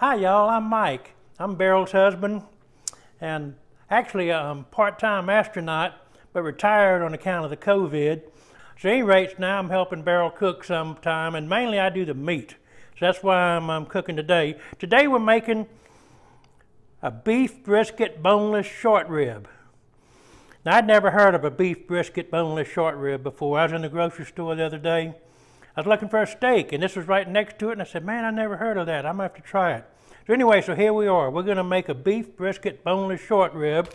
Hi y'all, I'm Mike. I'm Beryl's husband and actually I'm part-time astronaut but retired on account of the COVID. So at any rate, now I'm helping Beryl cook sometime, and mainly I do the meat. So that's why I'm cooking today. Today we're making a beef brisket boneless short rib. Now I'd never heard of a beef brisket boneless short rib before. I was in the grocery store the other day. I was looking for a steak, and this was right next to it, and I said, man, I never heard of that. I'm going to have to try it. So anyway, so here we are. We're going to make a beef brisket boneless short rib.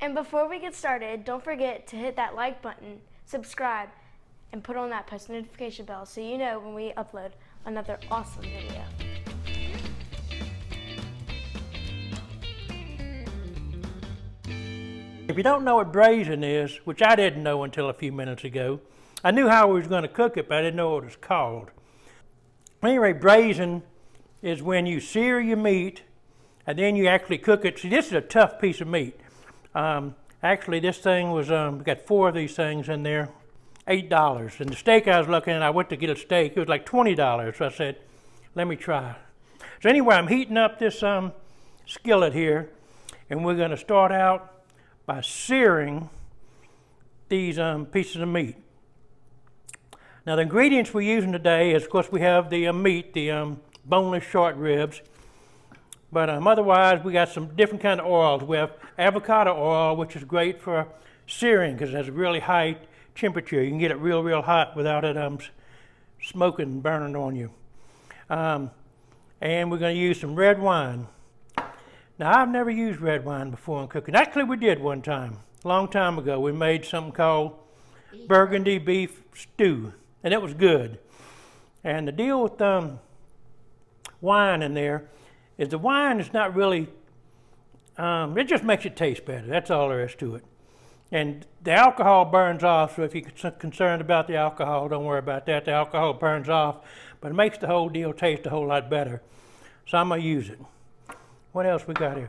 And before we get started, don't forget to hit that like button, subscribe, and put on that post notification bell so you know when we upload another awesome video. If you don't know what braising is, which I didn't know until a few minutes ago, I knew how I was going to cook it, but I didn't know what it was called. Anyway, braising is when you sear your meat and then you actually cook it. See, this is a tough piece of meat. Actually, this thing was, we got four of these things in there, $8. And the steak I was looking at, I went to get a steak, it was like $20. So I said, let me try. So anyway, I'm heating up this skillet here, and we're going to start out by searing these pieces of meat. Now the ingredients we're using today is, of course, we have the meat, the boneless short ribs, but otherwise we got some different kind of oils. We have avocado oil, which is great for searing because it has a really high temperature. You can get it real, real hot without it smoking and burning on you. And we're going to use some red wine. Now, I've never used red wine before in cooking. Actually, we did one time, a long time ago. We made something called Burgundy Beef Stew, and it was good. And the deal with wine in there is the wine is not really, it just makes it taste better. That's all there is to it. And the alcohol burns off, so if you're concerned about the alcohol, don't worry about that. The alcohol burns off, but it makes the whole deal taste a whole lot better. So I'm going to use it. What else we got here?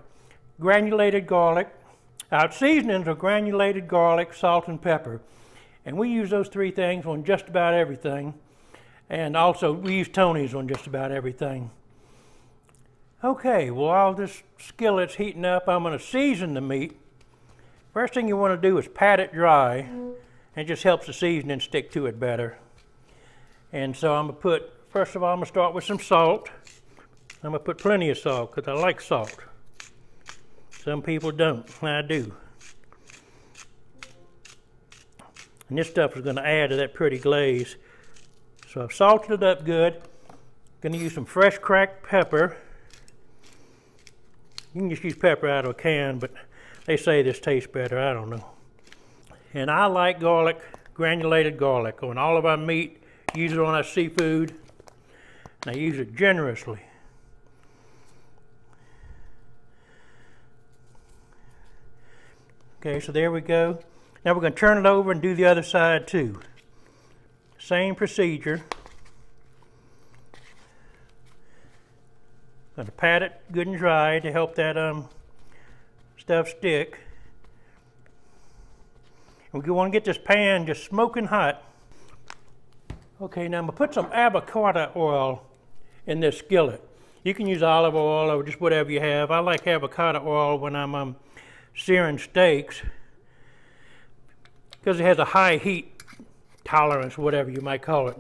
Granulated garlic. Our seasonings are granulated garlic, salt, and pepper. And we use those three things on just about everything. And also, we use Tony's on just about everything. Okay, well, while this skillet's heating up, I'm going to season the meat. First thing you want to do is pat it dry. And it just helps the seasoning stick to it better. And so I'm going to put, first of all, I'm going to start with some salt. I'm going to put plenty of salt because I like salt. Some people don't, and I do. And this stuff is going to add to that pretty glaze. So I've salted it up good. Going to use some fresh cracked pepper. You can just use pepper out of a can, but they say this tastes better. I don't know. And I like garlic, granulated garlic, on all of our meat. Use it on our seafood. And I use it generously. Okay, so there we go. Now we're going to turn it over and do the other side too. Same procedure. Going to pat it good and dry to help that stuff stick. And we want to get this pan just smoking hot. Okay, now I'm going to put some avocado oil in this skillet. You can use olive oil or just whatever you have. I like avocado oil when I'm searing steaks because it has a high heat tolerance, whatever you might call it.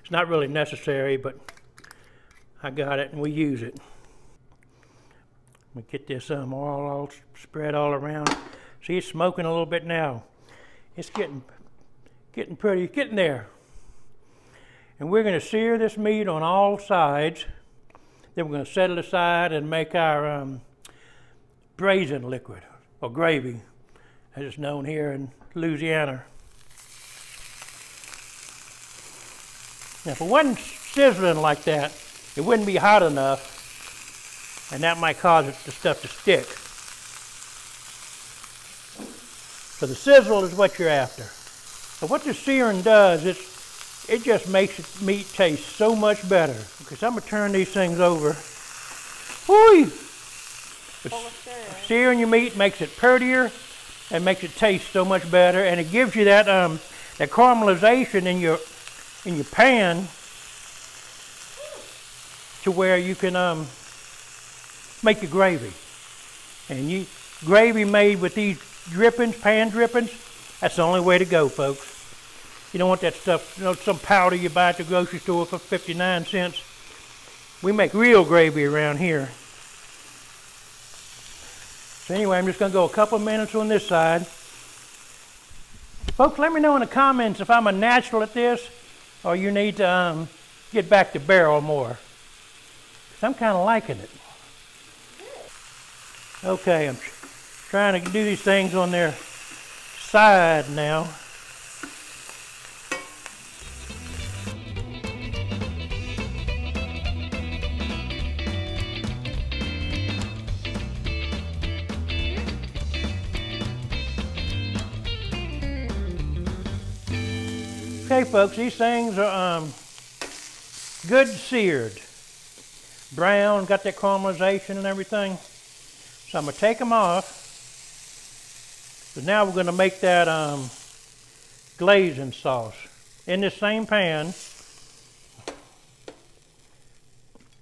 It's not really necessary, but I got it and we use it. We get this oil all spread all around. See, it's smoking a little bit now. It's getting pretty, getting there. And we're going to sear this meat on all sides. Then we're going to set it aside and make our braising liquid, or gravy, as it's known here in Louisiana. Now, if it wasn't sizzling like that, it wouldn't be hot enough, and that might cause the stuff to stick. So the sizzle is what you're after. So what the searing does, it just makes the meat taste so much better. Okay, so I'm going to turn these things over. Whee! Full of searing your meat makes it prettier and makes it taste so much better, and it gives you that that caramelization in your pan to where you can make your gravy. And you gravy made with these drippings, pan drippings, that's the only way to go, folks. You don't want that stuff, you know, some powder you buy at the grocery store for 59 cents. We make real gravy around here. So anyway, I'm just going to go a couple minutes on this side. Folks, let me know in the comments if I'm a natural at this or you need to get back to Beryl more. I'm kind of liking it. Okay, I'm trying to do these things on their side now. Okay, folks, these things are good seared. Brown, got that caramelization and everything. So I'm going to take them off. But now we're going to make that glazing sauce in this same pan. But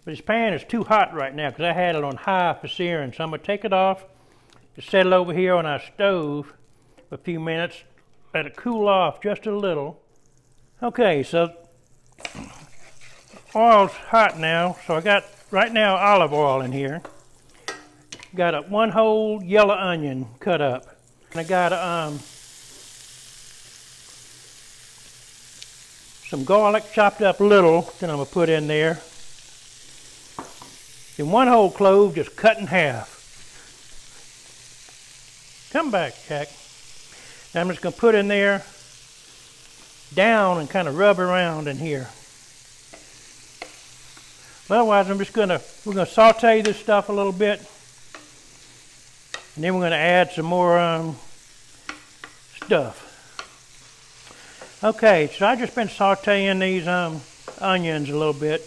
this pan is too hot right now because I had it on high for searing. So I'm going to take it off, just set it over here on our stove for a few minutes. Let it cool off just a little. Okay, so oil's hot now, so I got right now olive oil in here. Got one whole yellow onion cut up, and I got some garlic chopped up little that I'm gonna put in there. Then one whole clove just cut in half. Come back, Jack. Now I'm just gonna put in there, down and kind of rub around in here. But otherwise, I'm just gonna, we're gonna saute this stuff a little bit, and then we're gonna add some more stuff. Okay, so I've just been sauteing these onions a little bit,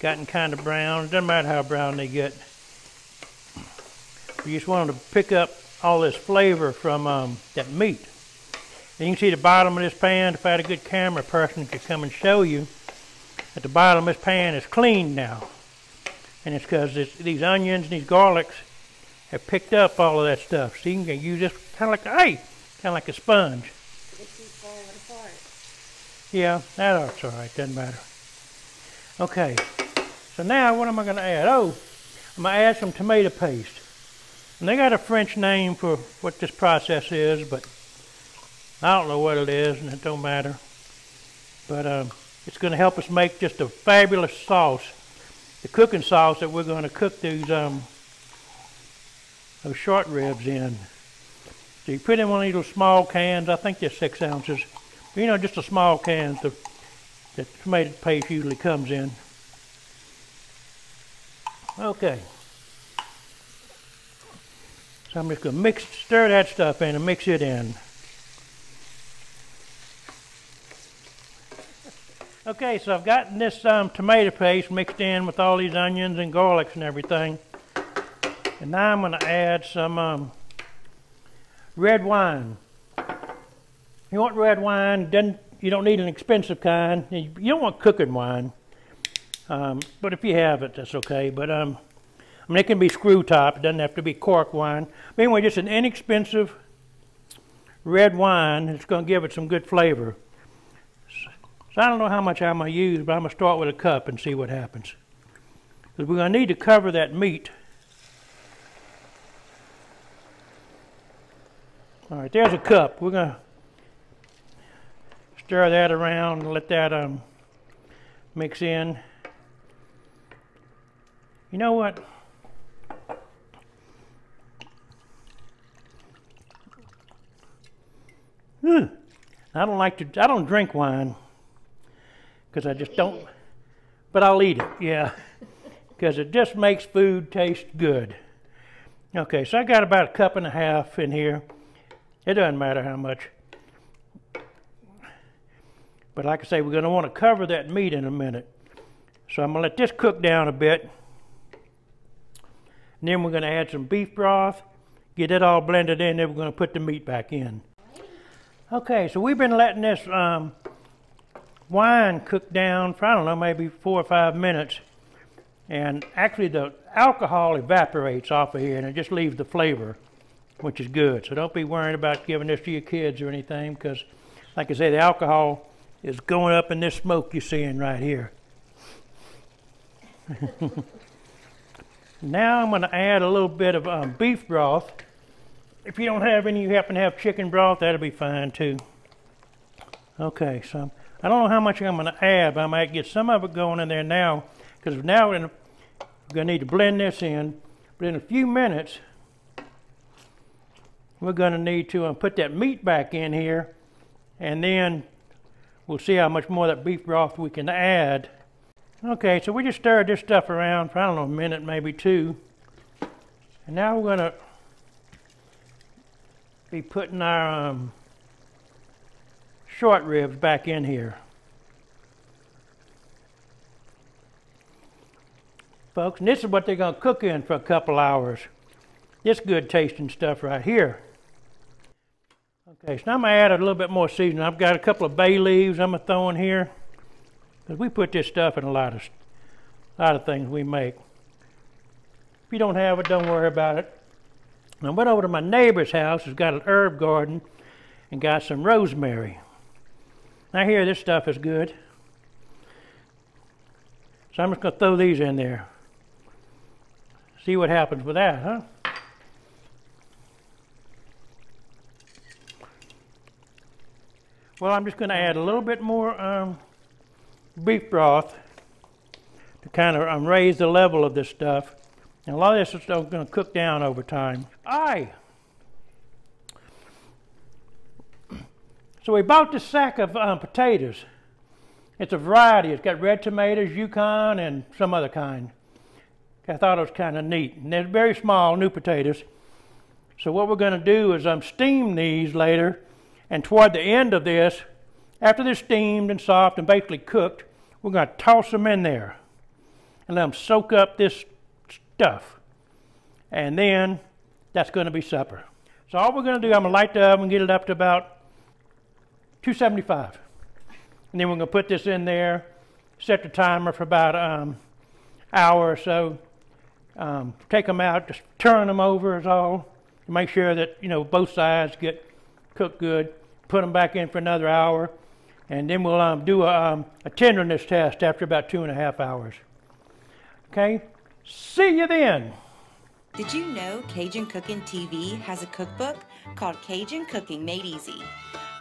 gotten kind of brown. It doesn't matter how brown they get. We just want them to pick up all this flavor from that meat. And you can see the bottom of this pan. If I had a good camera person could come and show you, at the bottom of this pan is clean now. And it's because these onions and these garlics have picked up all of that stuff. So you can use this kind of like a sponge. It keeps falling apart. Yeah, that's all right. Doesn't matter. Okay. So now what am I going to add? Oh, I'm going to add some tomato paste. And they got a French name for what this process is, but I don't know what it is, and it don't matter. But it's going to help us make just a fabulous sauce, the cooking sauce that we're going to cook these those short ribs in. So you put in one of these little small cans. I think they're 6 ounces. You know, just the small cans that tomato paste usually comes in. Okay. So I'm just going to stir that stuff in and mix it in. Okay, so I've gotten this tomato paste mixed in with all these onions and garlics and everything. And now I'm going to add some red wine. You want red wine, you don't need an expensive kind. You don't want cooking wine. But if you have it, that's okay. But I mean, it can be screw top. It doesn't have to be cork wine. But anyway, just an inexpensive red wine. It's going to give it some good flavor. So I don't know how much I'm going to use, but I'm going to start with a cup and see what happens. Because we're going to need to cover that meat. All right, there's a cup. We're going to stir that around and let that mix in. You know what? I don't drink wine. Because I just don't, but I'll eat it, yeah. Because it just makes food taste good. Okay, so I got about a cup and a half in here. It doesn't matter how much. But like I say, we're going to want to cover that meat in a minute. So I'm going to let this cook down a bit. And then we're going to add some beef broth, get it all blended in, then we're going to put the meat back in. Okay, so we've been letting this wine cook down for, I don't know, maybe 4 or 5 minutes. And actually the alcohol evaporates off of here and it just leaves the flavor, which is good. So don't be worried about giving this to your kids or anything, because like I say, the alcohol is going up in this smoke you're seeing right here. Now I'm going to add a little bit of beef broth. If you don't have any, you happen to have chicken broth, that'll be fine too. Okay, so I don't know how much I'm going to add, but I might get some of it going in there now, because now we're going to need to blend this in. But in a few minutes, we're going to need to put that meat back in here, and then we'll see how much more of that beef broth we can add. Okay, so we just stirred this stuff around for, I don't know, a minute, maybe two. And now we're going to be putting our short ribs back in here. Folks, and this is what they're going to cook in for a couple hours. This good tasting stuff right here. Okay, so now I'm going to add a little bit more seasoning. I've got a couple of bay leaves I'm going to throw in here, because we put this stuff in a lot of things we make. If you don't have it, don't worry about it. I went over to my neighbor's house who's got an herb garden and got some rosemary. I hear this stuff is good. So I'm just going to throw these in there. See what happens with that, huh? Well, I'm just going to add a little bit more beef broth to kind of raise the level of this stuff. And a lot of this is going to cook down over time. Aye. So we bought this sack of potatoes. It's a variety. It's got red tomatoes, Yukon, and some other kind. I thought it was kind of neat. And they're very small, new potatoes. So what we're going to do is steam these later. And toward the end of this, after they're steamed and soft and basically cooked, we're going to toss them in there and let them soak up this stuff. And then that's going to be supper. So all we're going to do, I'm going to light the oven, get it up to about 275. And then we're going to put this in there, set the timer for about an hour or so. Take them out, just turn them over is all. To make sure that, you know, both sides get cooked good. Put them back in for another hour, and then we'll do a tenderness test after about 2.5 hours. Okay, see you then. Did you know Cajun Cooking TV has a cookbook called Cajun Cooking Made Easy?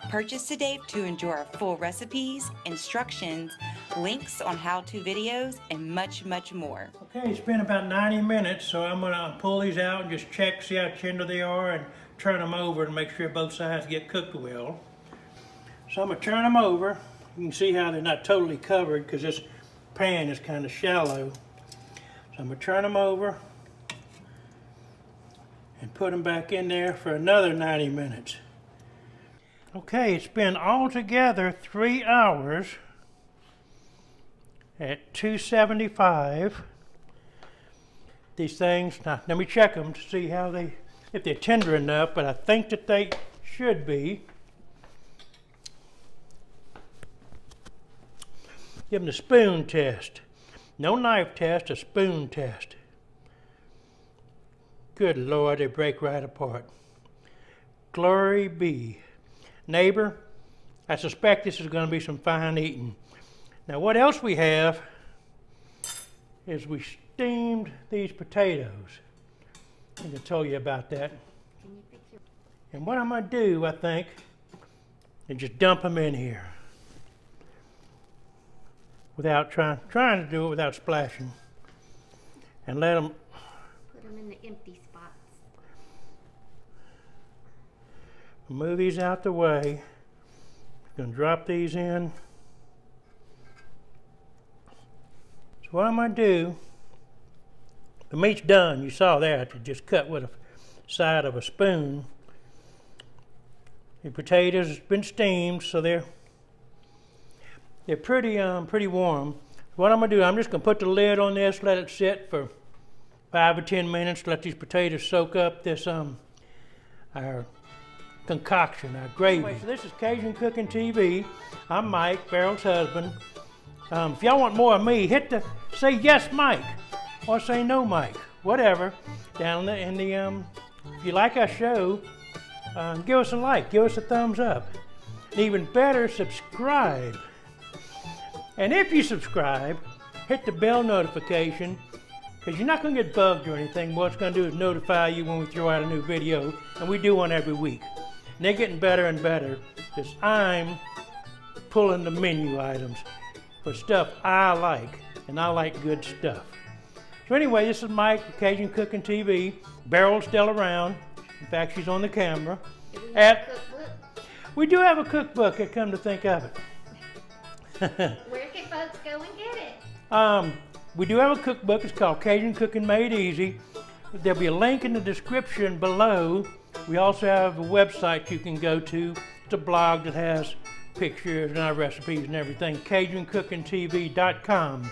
Purchase today to enjoy our full recipes, instructions, links on how-to videos, and much, much more. Okay, it's been about 90 minutes, so I'm gonna pull these out and just check, see how tender they are, and turn them over and make sure both sides get cooked well. So I'm gonna turn them over. You can see how they're not totally covered because this pan is kind of shallow. So I'm gonna turn them over and put them back in there for another 90 minutes. Okay, it's been altogether 3 hours at 275. These things, now let me check them to see how they, if they're tender enough, but I think that they should be. Give them the spoon test. No knife test, a spoon test. Good Lord, they break right apart. Glory be. Neighbor, I suspect this is going to be some fine eating. Now what else we have is we steamed these potatoes. I think I told you about that. And what I'm going to do, I think, is just dump them in here without trying to do it without splashing, and let them put them in the empty spots. Move these out the way. I'm going to drop these in. So what I'm going to do. The meat's done, you saw that. You just cut with a side of a spoon. The potatoes have been steamed, so they're pretty warm. What I'm gonna do, I'm just gonna put the lid on this, let it sit for 5 or 10 minutes, let these potatoes soak up this our concoction, our gravy. Anyway, so this is Cajun Cooking TV. I'm Mike, Beryl's husband. If y'all want more of me, hit the say yes, Mike, or say no, Mike, whatever. Down in the if you like our show, give us a like, give us a thumbs up, and even better, subscribe. And if you subscribe, hit the bell notification, because you're not going to get bugged or anything. What it's going to do is notify you when we throw out a new video, and we do one every week. And they're getting better and better, because I'm pulling the menu items for stuff I like, and I like good stuff. So anyway, this is Mike with Cajun Cooking TV. Beryl's still around. In fact, she's on the camera. Do we have a cookbook? We do have a cookbook, I come to think of it. Where can folks go and get it? We do have a cookbook. It's called Cajun Cooking Made Easy. There'll be a link in the description below. We also have a website you can go to. It's a blog that has pictures and our recipes and everything. CajunCookingTV.com.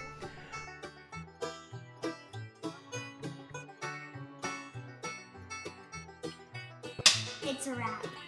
It's a wrap.